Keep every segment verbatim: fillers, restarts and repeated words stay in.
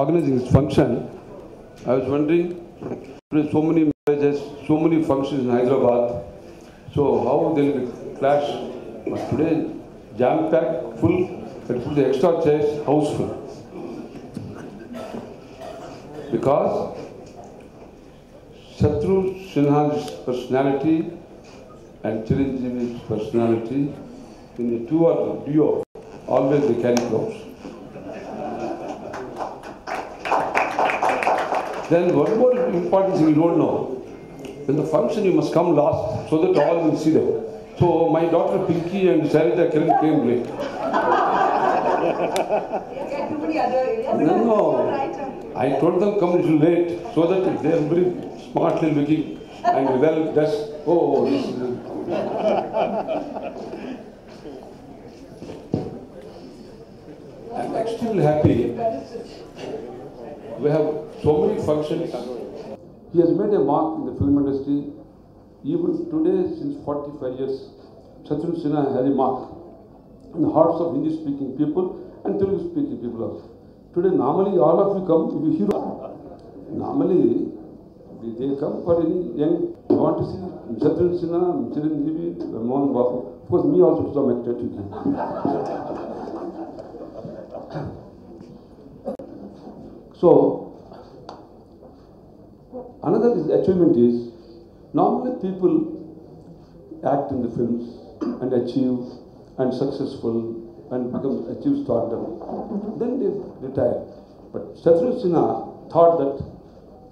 organizing this function, I was wondering, there's so many marriages, so many functions in Hyderabad, so how they will clash. But today, jam-packed, full, but for the extra chairs, house full. Because Shatrughan Sinha's personality and Chiranjeevi's personality, in the two or the duo, always they carry gloves. Then one more important thing you don't know. In the function you must come last so that all will see them. So my daughter Pinky and Shailaja Kiran came late. No, no. I told them come a little late so that they are very smartly looking and well dressed. Oh, this is it. I'm extremely happy. We have so many functions. He has made a mark in the film industry. Even today, since forty-five years, Shatrughan Sinha has a mark in the hearts of Hindi-speaking people and Telugu-speaking people also. Today, normally all of you come, if you hear, normally they come for any young. You want to see Shatrughan Sinha, Chiranjeevi, Mohan Babu. Of course, me also to some extent. So, another is achievement is, normally people act in the films and achieve and successful and become achieve stardom. Then they retire. But Shatrughan Sinha thought that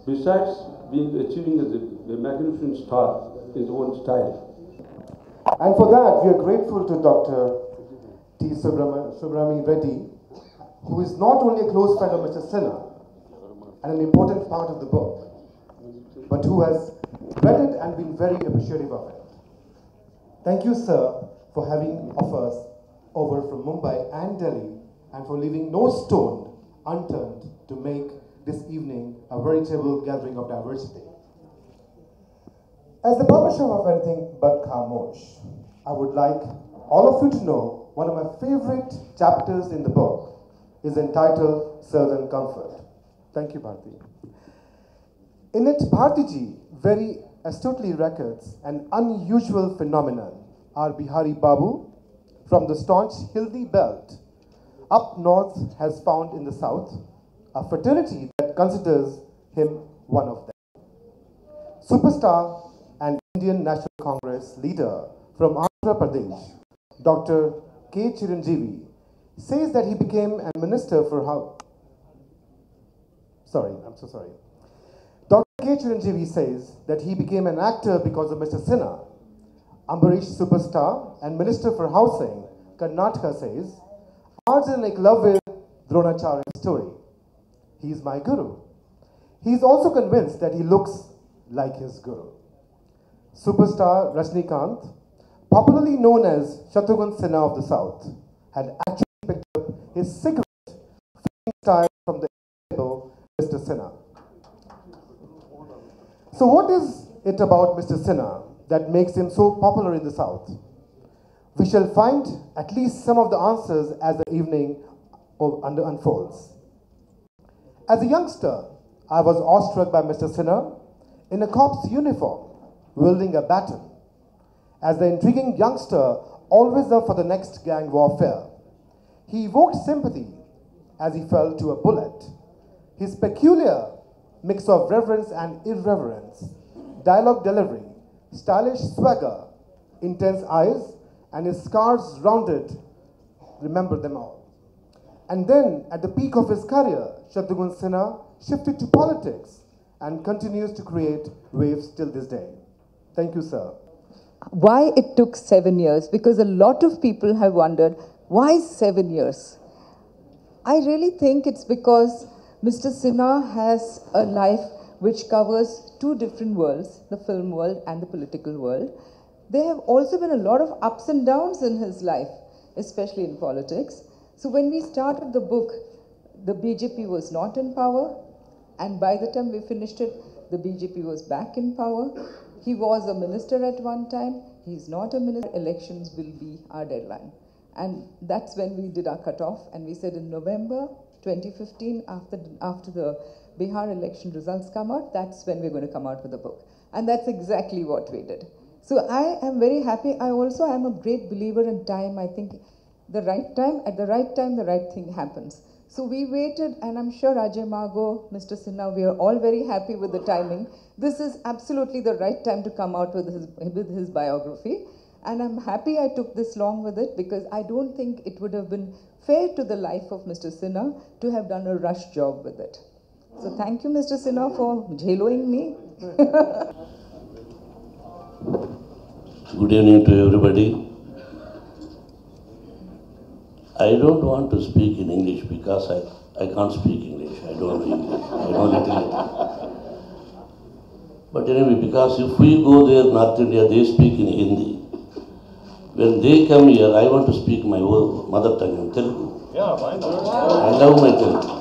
besides being achieving as a, a magnificent star, his own style. And for that, we are grateful to Doctor T. Subbarami Reddy, who is not only a close friend of Mister Sinha, and an important part of the book, but who has read it and been very appreciative of it. Thank you, sir, for having offers over from Mumbai and Delhi, and for leaving no stone unturned to make this evening a veritable gathering of diversity. As the publisher of Anything but Khamosh, I would like all of you to know one of my favorite chapters in the book is entitled Southern Comfort. Thank you, Bharathi. In it, Bharathi ji very astutely records an unusual phenomenon. Our Bihari Babu from the staunch Hildi belt up north has found in the south a fraternity that considers him one of them. Superstar and Indian National Congress leader from Andhra Pradesh, Doctor K. Chiranjeevi, says that he became a minister for how? Sorry, I'm so sorry. Doctor K. Chiranjeevi says that he became an actor because of Mister Sinha. Ambareesh superstar and Minister for Housing, Karnataka says, Arjun ek love with Dronacharya's story. He is my guru. He is also convinced that he looks like his guru. Superstar Rajnikanth, popularly known as Shatrughan Sinha of the South, had actually picked up his cigarette style from the Mister Sinha. So what is it about Mister Sinha that makes him so popular in the South? We shall find at least some of the answers as the evening unfolds. As a youngster, I was awestruck by Mister Sinha in a corps uniform, wielding a baton, as the intriguing youngster always up for the next gang warfare. He evoked sympathy as he fell to a bullet. His peculiar mix of reverence and irreverence, dialogue delivery, stylish swagger, intense eyes, and his scars rounded, remember them all. And then, at the peak of his career, Shatrughan Sinha shifted to politics and continues to create waves till this day. Thank you, sir. Why it took seven years? Because a lot of people have wondered, why seven years? I really think it's because Mister Sinha has a life which covers two different worlds, the film world and the political world. There have also been a lot of ups and downs in his life, especially in politics. So when we started the book, the B J P was not in power, and by the time we finished it, the B J P was back in power. He was a minister at one time. He's not a minister. Elections will be our deadline. And that's when we did our cutoff, and we said in November, twenty fifteen, after, after the Bihar election results come out, that's when we're going to come out with the book. And that's exactly what we did. So I am very happy. I also am a great believer in time. I think the right time, at the right time, the right thing happens. So we waited, and I'm sure Ajay Margo, Mister Sinha, we are all very happy with the timing. This is absolutely the right time to come out with his, with his biography. And I'm happy I took this long with it, because I don't think it would have been fair to the life of Mister Sinha to have done a rush job with it. So thank you, Mister Sinha, for jheloing me. Good evening to everybody. I don't want to speak in English because I, I can't speak English. I don't English. I know little. But anyway, because if we go there, North India, they speak in Hindi. When they come here, I want to speak my own mother tongue in Telugu. Yeah, why not? I love my Telugu.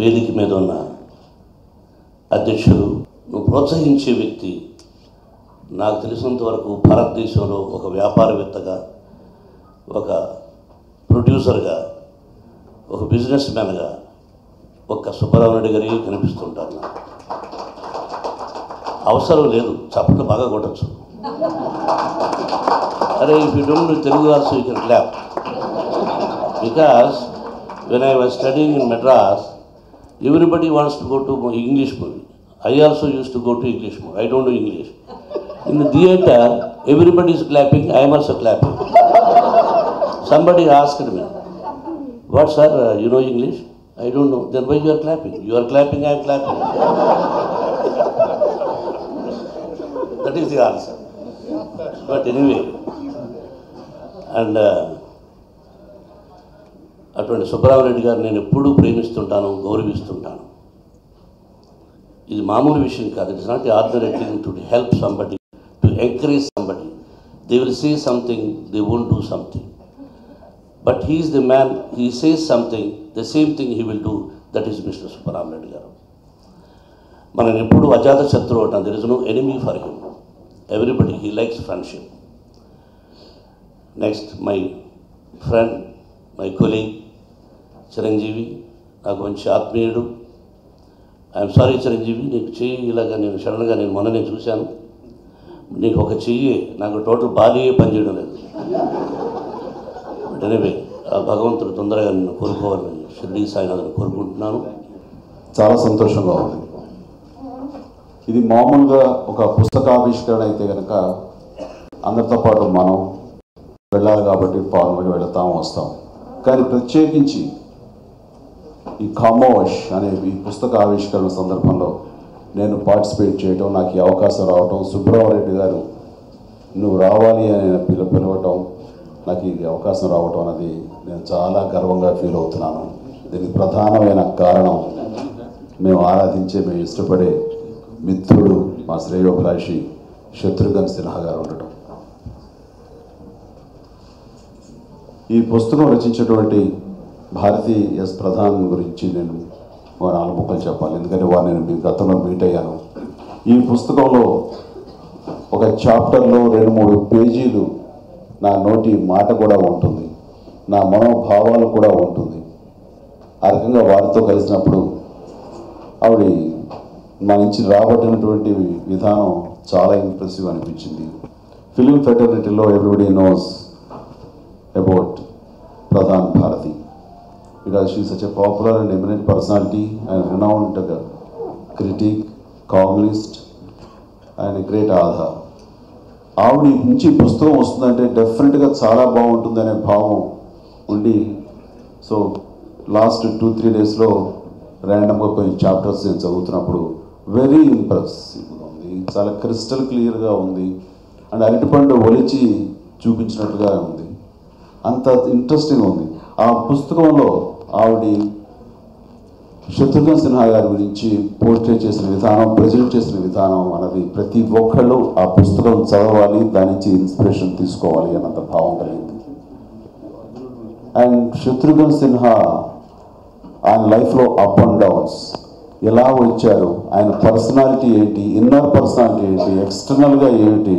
Vediki Medona, Adhyakshulu, nu protsahinche vyakti, naaku telusinanta varaku Bharatdeshamlo oka vyaparavettaga, ఒక ప్రొడ్యూసర్గా, ఒక business మ్యాన్గా ఒక్క సుబ్బారావురెడ్డి గారికి కనిపిస్తుంటారు. అవసరం లేదు, చప్పట్లు బాగా కొట్టచ్చు. అరే if you don't know Telugu also you can clap. Because when I was studying in Madras, everybody wants to go to English movie. I also uses to go to English movie. I don't know English. In the theatre everybody is clapping, I'm also clapping. Somebody asked me, what sir, uh, you know English? I don't know. Then why you are clapping? You are clapping, I am clapping. That is the answer. But anyway, and అటువంటి సుబ్బారావురెడ్డి గారు నేను ఎప్పుడూ ప్రేమిస్తుంటాను, గౌరవిస్తుంటాను. ఇది మామూలు విషయం కాదు. It's not ordinary thing to help somebody, to encourage somebody. They will say something, they won't do something. But he is the man, he says something, the same thing he will do, that is Mister Subbarami Reddy garu. Manan eppudu ajata shatru antam, there is no enemy for him. Everybody, he likes friendship. Next, my friend, my colleague, Chiranjeevi, naaku manchi aatmeyudu. I am sorry Chiranjeevi, neeku cheyi ilaga nenu suddenly nenu monane chusanu. Neeku oka cheyi, naaku total body pani cheyadam ledu. Anyway ఆ భగవంతుడు తొందరగా నన్ను కోరుకోవాలని షిరిడి సాయినాథను కోరుకుంటున్నాను. చాలా సంతోషంగా ఉంది. ఇది మామూలుగా ఒక పుస్తకావిష్కరణ అయితే కనుక అందరితో పాటు మనం వెళ్ళాలి కాబట్టి ఫార్మల్గా వెళతాం, వస్తాం. కానీ ప్రత్యేకించి ఈ ఖమోష్ అనే ఈ పుస్తక ఆవిష్కరణ సందర్భంలో నేను పార్టిసిపేట్ చేయడం, నాకు ఈ అవకాశం రావటం, సుబ్బారావురెడ్డి గారు నువ్వు రావాలి అని పిల్ల పిలవటం, నాకు ఇది అవకాశం రావటం అనేది నేను చాలా గర్వంగా ఫీల్ అవుతున్నాను. దీనికి ప్రధానమైన కారణం మేము ఆరాధించే, మేము ఇష్టపడే మిత్రుడు, మా శ్రేయోభిలాషి శత్రుఘ్న్ సిన్హా గారు ఉండటం. ఈ పుస్తకం రచించినటువంటి భారతి ఎస్ ప్రధాన్ గురించి నేను నాలుగు ముక్కలు చెప్పాలి, ఎందుకంటే వారు నేను మీ గతంలో మీట్ అయ్యాను. ఈ పుస్తకంలో ఒక చాప్టర్లో రెండు మూడు పేజీలు నా నోటి మాట కూడా ఉంటుంది, నా మనోభావాలు కూడా ఉంటుంది. ఆ రకంగా వారితో కలిసినప్పుడు ఆవిడ మా నుంచి రాబట్టినటువంటి విధానం చాలా ఇంప్రెసివ్ అనిపించింది. ఫిలిం ఫెటర్నిటీలో everybody knows about Pradhan Bharati, because she such a popular and eminent personality and renowned critic, communist and great author. ఆవిడ నుంచి పుస్తకం వస్తుందంటే డెఫినెట్గా చాలా బాగుంటుందనే భావం ఉండి, సో లాస్ట్ టూ త్రీ డేస్లో ర్యాండమ్గా కొన్ని చాప్టర్స్ నేను చదువుతున్నప్పుడు వెరీ ఇంప్రెసివ్గా ఉంది, చాలా క్రిస్టల్ క్లియర్గా ఉంది. అండ్ అరటిపండు ఒలిచి చూపించినట్టుగా ఉంది, అంత ఇంట్రెస్టింగ్ ఉంది. ఆ పుస్తకంలో ఆవిడ శత్రుఘ్న సిన్హా గారి గురించి పోస్ట్రేట్ చేసిన విధానం, ప్రజెంట్ చేసిన విధానం అన్నది ప్రతి ఒక్కళ్ళు ఆ పుస్తకం చదవాలి, దాని నుంచి ఇన్స్పిరేషన్ తీసుకోవాలి అన్నంత భావం కలిగింది. అండ్ శత్రుఘ్న సిన్హా ఆయన లైఫ్లో అప్ అండ్ డౌన్స్ ఎలా వచ్చారు, ఆయన పర్సనాలిటీ ఏంటి, ఇన్నర్ పర్సనాలిటీ ఏంటి, ఎక్స్టర్నల్గా ఏమిటి,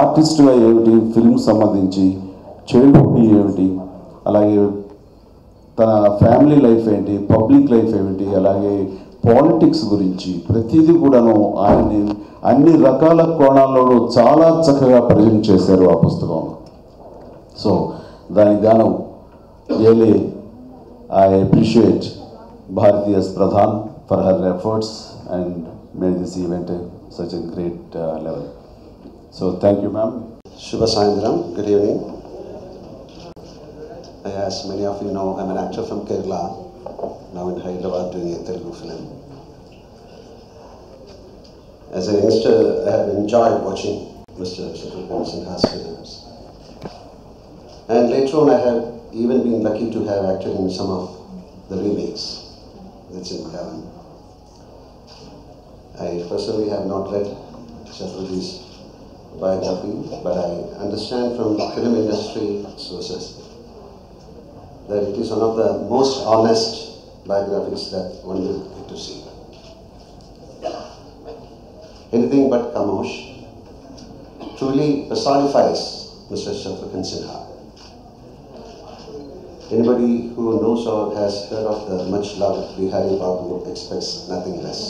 ఆర్టిస్ట్గా ఏమిటి, ఫిల్మ్ సంబంధించి చైల్డ్హుడ్ ఏమిటి, అలాగే తన ఫ్యామిలీ లైఫ్ ఏంటి, పబ్లిక్ లైఫ్ ఏమిటి, అలాగే పాలిటిక్స్ గురించి ప్రతిదీ కూడాను ఆయన్ని అన్ని రకాల కోణాల్లోనూ చాలా చక్కగా ప్రజెంట్ చేశారు ఆ పుస్తకం. సో దానికి గాను really I appreciate Bharathi S. Pradhan for her efforts and made this event a, such a great uh, level. So thank you, ma'am. Shubha Saindram, good evening. As many of you know, I'm an actor from Kerala, now in Hyderabad doing a Telugu film. As a youngster, I have enjoyed watching Mister Shatrughan Sinha's films. And later on I have even been lucky to have acted in some of the remakes that's in Malayalam. I personally have not read Shatrughan's biography, but I understand from film industry sources that it is one of the most honest biographies that one will get to see. Anything But Khamosh truly personifies Mister Shatrughan Sinha. Anybody who knows or has heard of the much-loved Bihari Babu expects nothing less.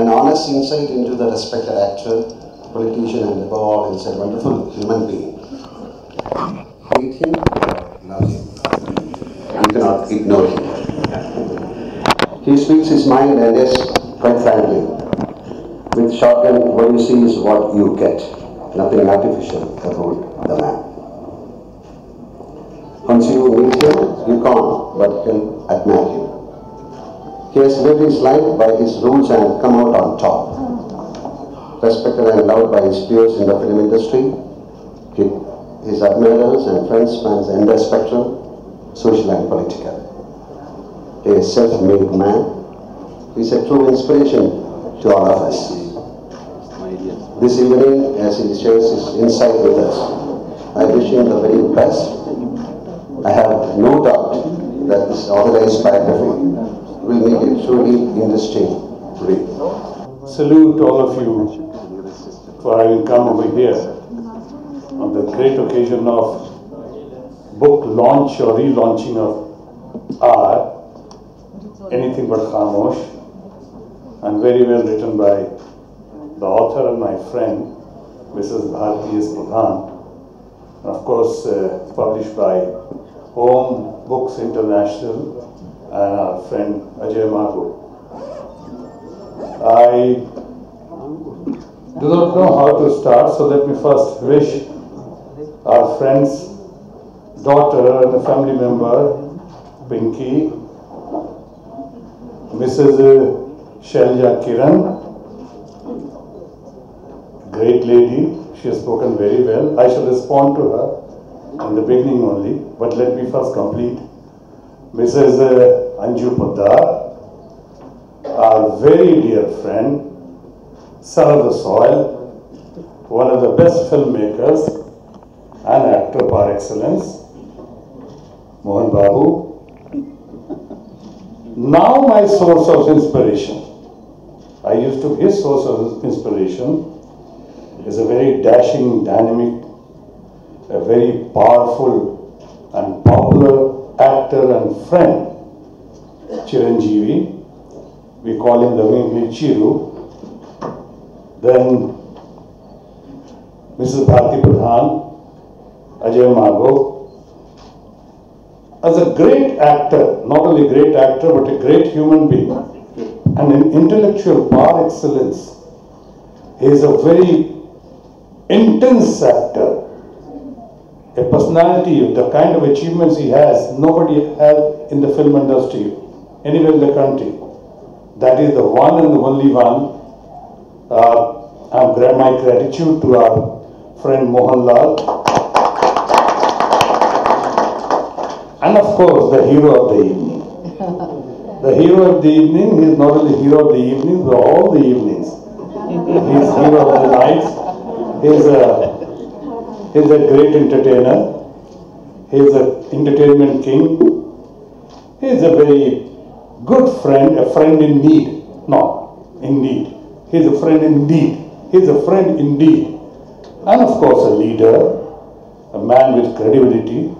An honest insight into the respected actor, politician, and above all, is a wonderful human being. Hate him or love him, you cannot ignore him. He speaks his mind, and yes, quite frankly, with shotgun, what you see is what you get. Nothing artificial about the man. Once you meet him, you can't but can admire him. He has lived his life by his rules and come out on top. Respected and loved by his peers in the film industry, his admirers and friends spans the entire spectrum, social and political. A self-made man, he is a true inspiration to all of us. This evening, as he shares his insight with us, I wish him the very best. I have no doubt that this organized biography will make it truly interesting to read. Salute to all of you for having come over here on the great occasion of book launch or relaunching of our Anything But Khamosh, and very well written by the author and my friend, Missus Bharathi S. Pradhan, and of course uh, published by Om Books International and our friend Ajay Margo. I do not know how to start, so let me first wish our friend's daughter and a family member, Pinky, Missus Shailaja Kiran, great lady, she has spoken very well. I shall respond to her in the beginning only, but let me first complete. Missus Anju Paddar, our very dear friend, son of the soil, one of the best filmmakers and actor par excellence, Mohan Babu. Now my source of inspiration, I used to, his source of inspiration is a very dashing, dynamic, a very powerful and popular actor and friend, Chiranjeevi. We call him lovingly Chiru. Then Missus Bharathi Pradhan, Ajay Margo. As a great actor, not only a great actor, but a great human being and an intellectual par excellence. He is a very intense actor, a personality, the kind of achievements he has, nobody has in the film industry, anywhere in the country. That is the one and the only one. Uh, my gratitude to our friend Mohanlal. And of course, the hero of the evening. The hero of the evening, he is not only hero of the evening, but all the evenings. He is hero of the nights. He is a, he is a great entertainer. He is an entertainment king. He is a very good friend, a friend in need. No, in need. He is a friend in need. He is a friend indeed. And of course, a leader, a man with credibility,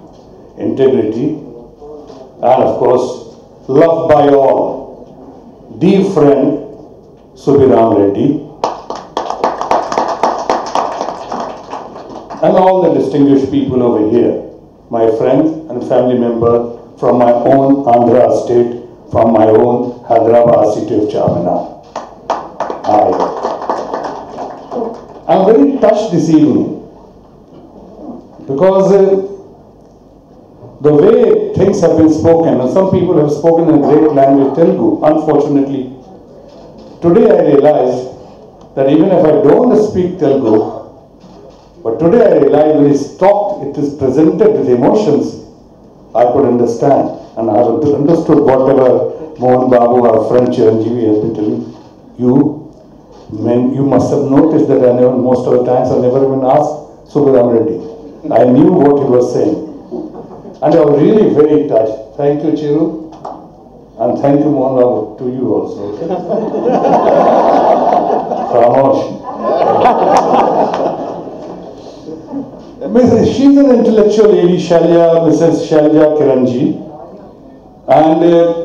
integrity, and of course, loved by all, dear friend Subbarami Reddy, and all the distinguished people over here, my friends and family member from my own Andhra state, from my own Hyderabad city of Charminar. I am very touched this evening because uh, the way things have been spoken, and some people have spoken in great language Telugu, unfortunately. Today I realized that even if I don't speak Telugu, but today I realized when it's talked, it is presented with emotions, I could understand, and I have understood whatever Mohan Babu, our friend Chiranjeevi, has been telling you. Men, you must have noticed that I never, most of the times I never even asked Subbarami Reddy. I knew what he was saying. And I was really very touched. Thank you, Chiru. And thank you, Mohanlal, to you also. Missus She's an intellectual lady, Shailaja, Missus Shailaja Kiranji. And uh,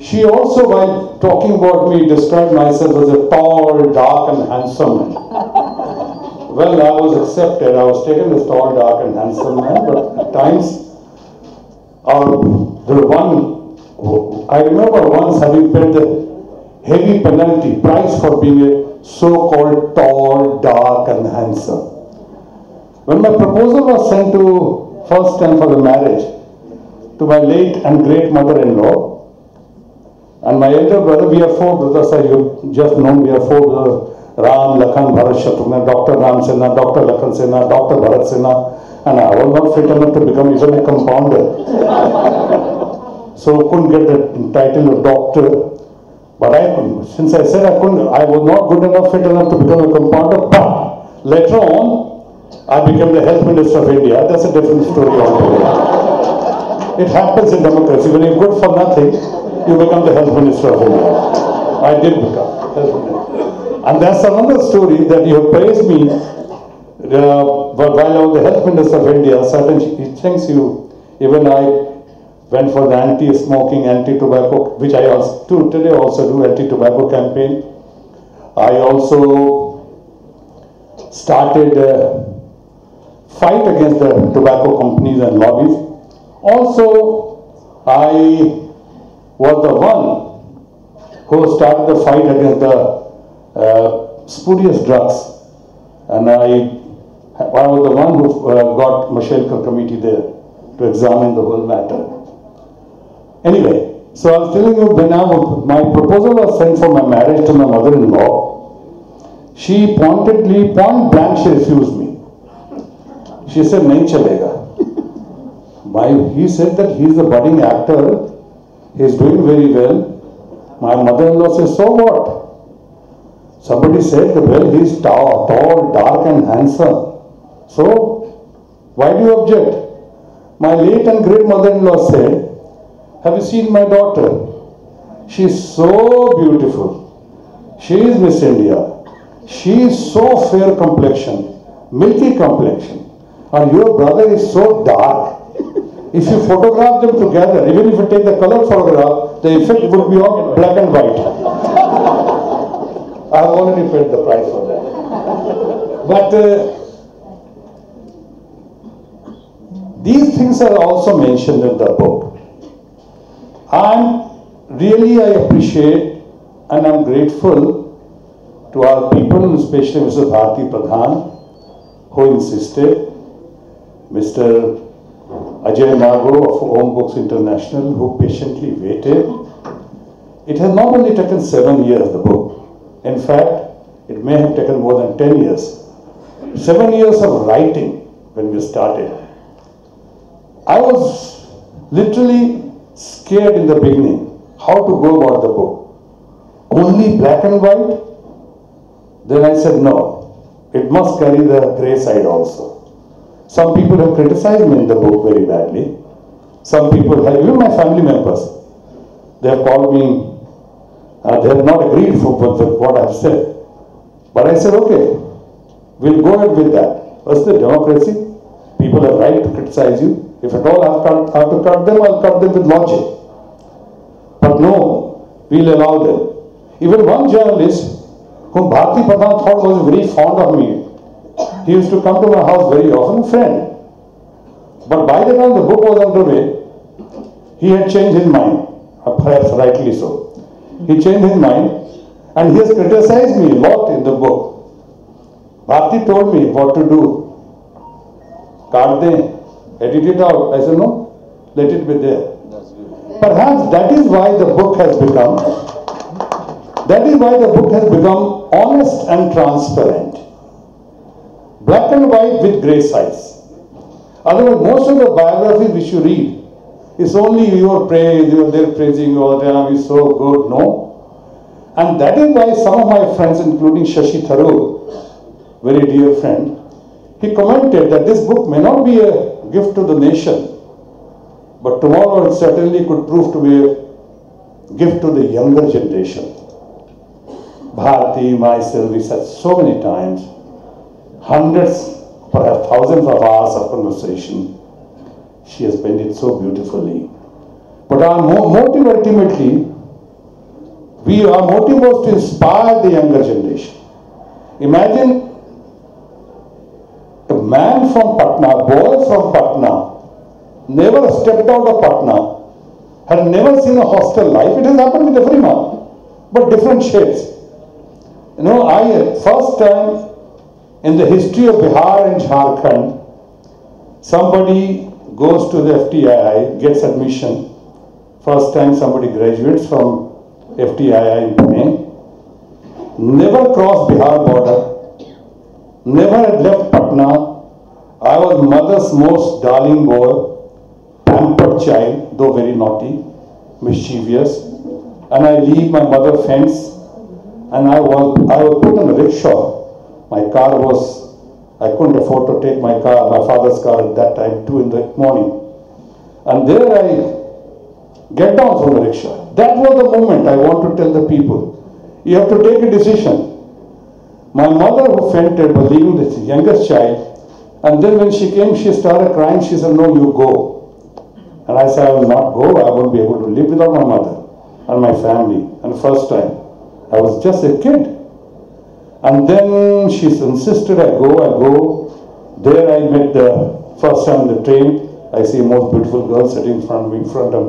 she also, while talking about me, described myself as a tall, dark and handsome man. Well, I was accepted. I was taken as tall, dark and handsome man, but at times, um, the one, I remember once having paid the heavy penalty price for being a so-called tall, dark and handsome. When my proposal was sent to first time for the marriage to my late and great mother-in-law, and my elder brother, we are four brothers, as you just know, we are four brothers, Ram, Lakhan, Bharat, Shatrughan, Doctor Ram Sinha, Doctor Lakhan Sinha, Doctor Bharat Sinha, and I was not fit enough to become even a compounder. So couldn't get the title of doctor. But I, since I said I couldn't, I was not good enough, fit enough to become a compounder, but later on, I became the health minister of India. That's a different story altogether. It happens in democracy. When you're good for nothing, you become the health minister of India. I did become health minister. And that's another story that you have praised me. Uh, but while I was the health minister of India, certainly thanks you, even I went for the anti-smoking, anti-tobacco, which I also do today also do anti-tobacco campaign. I also started a fight against the tobacco companies and lobbies. Also, I was the one who started the fight against the uh, spurious drugs, and I, I was the one who uh, got Mashelka committee there to examine the whole matter. Anyway, so I was telling you, when I was, my proposal was sent for my marriage to my mother-in-law, she pointedly, point blank, she refused me. She said, "Nahi chalega." My, he said that he is a budding actor. He is doing very well. My mother-in-law says, "So what?" Somebody said, "Well, he is tall, tall, dark and handsome. So, why do you object?" My late and great mother-in-law said, "Have you seen my daughter? She is so beautiful. She is Miss India. She is so fair complexion, milky complexion. And your brother is so dark. If you photograph them together, even if you take the color photograph, the effect would be all black and white." I have already paid the price for that. But uh, these things are also mentioned in the book. And really I appreciate and I am grateful to our people, especially Mister Bharathi Pradhan, who insisted, Mister Ajay Margo of Om Books International, who patiently waited. It has not only taken seven years, the book. In fact, it may have taken more than ten years. Seven years of writing when we started. I was literally scared in the beginning how to go about the book. Only black and white? Then I said, no, it must carry the grey side also. Some people have criticized me in the book very badly. Some people have, even my family members, they have called me, uh, they have not agreed with what I have said. But I said, okay, we'll go ahead with that. That's the democracy. People have right to criticize you. If at all I have, cut, I have to cut them, I will cut them with logic. But no, we will allow them. Even one journalist, whom Bharathi Pradhan thought was very fond of me, he used to come to my house very often, friend. But by the time the book was underway, he had changed his mind, perhaps rightly so. He changed his mind and he has criticized me a lot in the book. Bharathi told me what to do. Cut them. Edit it out. I said, no, let it be there. Perhaps that is why the book has become, that is why the book has become honest and transparent. Black and white with grey size. Otherwise, most of the biographies which you read, it's only your praise, you are there praising you all the time, he's so good, no. And that is why some of my friends, including Shashi Tharoor, very dear friend, he commented that this book may not be a gift to the nation, but tomorrow it certainly could prove to be a gift to the younger generation. Bharati, myself, we said so many times, hundreds, perhaps thousands of hours of conversation. She has penned it so beautifully. But our motive ultimately, we, our motive was to inspire the younger generation. Imagine a man from Patna, a boy from Patna, never stepped out of Patna, had never seen a hostel life. It has happened with everyone, but different shades. You know, I, first time in the history of Bihar and Jharkhand, somebody goes to the F T I I, gets admission. First time somebody graduates from F T I I in Pune, never crossed Bihar border, never had left Patna. I was mother's most darling boy, pampered child, though very naughty, mischievous. And I leave my mother fence, and I was I was put on a rickshaw. My car was, I couldn't afford to take my car, my father's car at that time, two in the morning. And there I get down from the rickshaw. That was the moment I want to tell the people. You have to take a decision. My mother, who fainted, was leaving this youngest child, and then when she came, she started crying. She said, no, you go. And I said, I will not go. I won't be able to live without my mother and my family. And first time, I was just a kid. And then she insisted, I go, I go. There I met the first time the train. I see most beautiful girl sitting in front of me.